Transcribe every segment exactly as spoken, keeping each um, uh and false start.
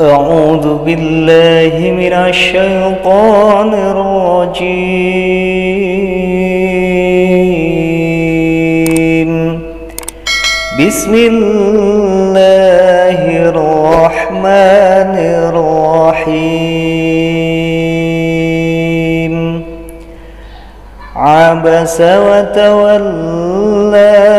أعوذ بالله من الشيطان الرجيم. بسم الله الرحمن الرحيم. عبس وتولى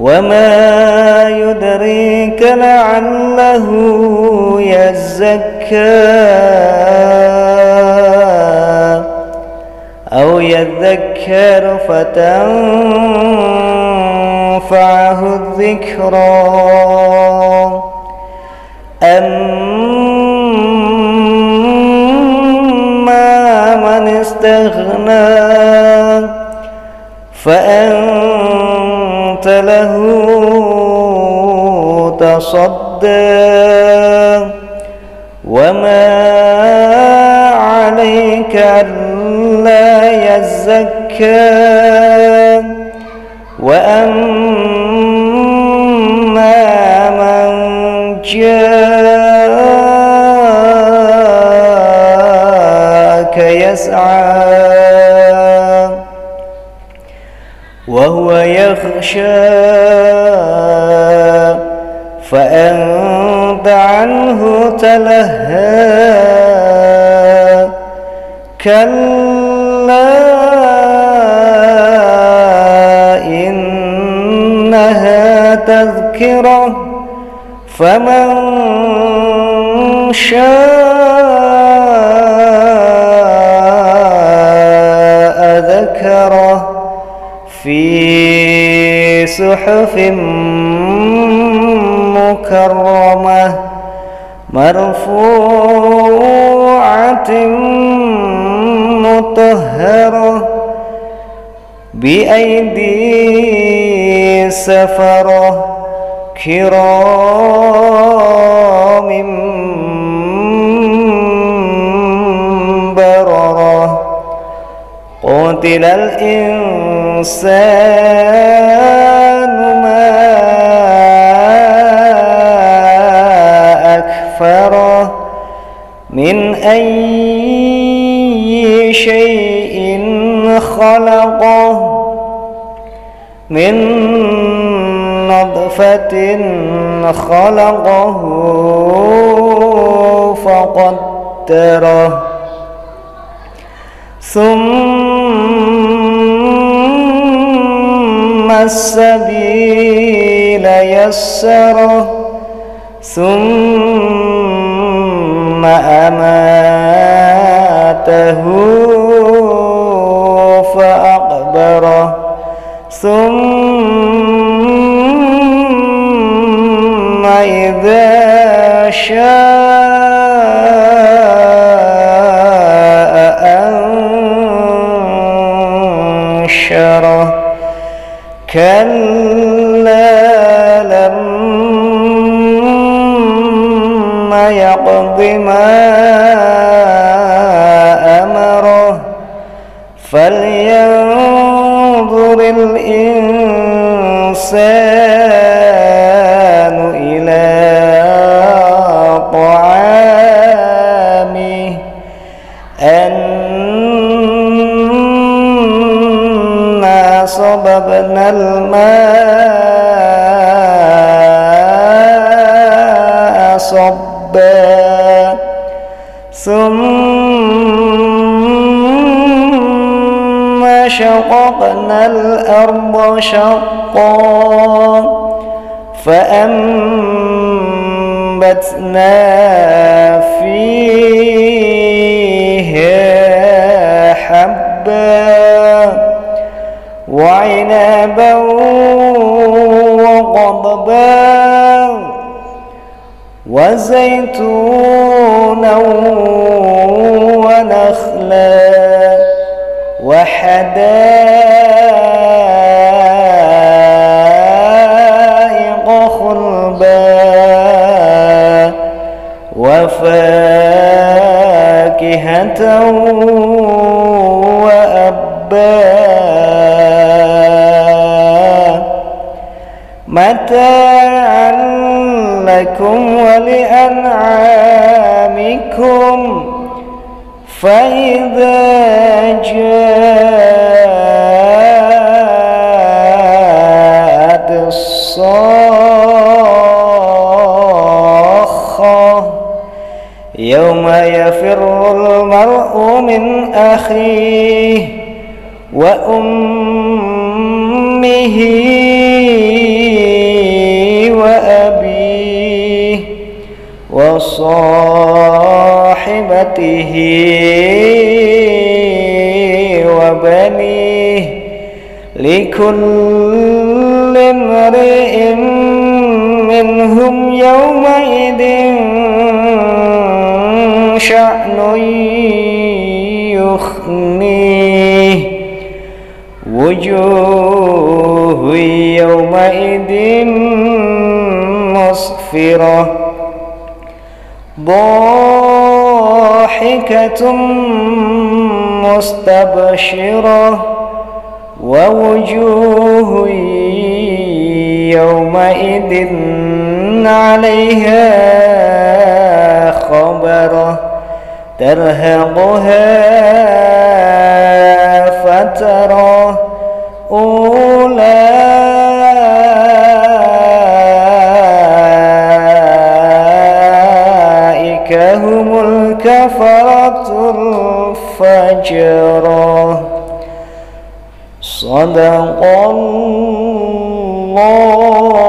وما يدريك لعله يزكى أو يذكر فتنفعه الذكرى. أما من استغنى فأنت له تصدى وما عليك ألا يزكى. وأما من جاءك يسعى وهو يخشى فأنت عنه تلهى. كلا إنها تذكرة فمن شاء ذكره في صحف مكرمة مرفوعة مطهرة بأيدي سفرة كرام بررة. قتل الإنسان ما من أي شيء خلقه؟ من نطفة خلقه فقدره ثم السبيل يسره ثم أماته فأقبره ثم إذا شاء أنشره. كلا يقض ما أمره فلينظر الإنسان إلى طعامه أنا صببنا الماء صبا ثم شققنا الأرض شقا فأنبتنا فيها حبا وعنبا وقضبا وزيتونا ونخلا وحدائق خلبا وفاكهة أمة وأبا متاعا لكم ولأنعامكم فإذا جاءت الصاخة يوم يفر المرء من أخيه وأمه وأبيه وصاحبته وبنيه لكل امرئ منهم يومئذ شأن يخنيه وجوه يومئذ مسفرة ضاحكة مستبشرة ووجوه يومئذ عليها خبرة ترهقها فترة أولئك هم الكفرة الفجرة. صدق الله.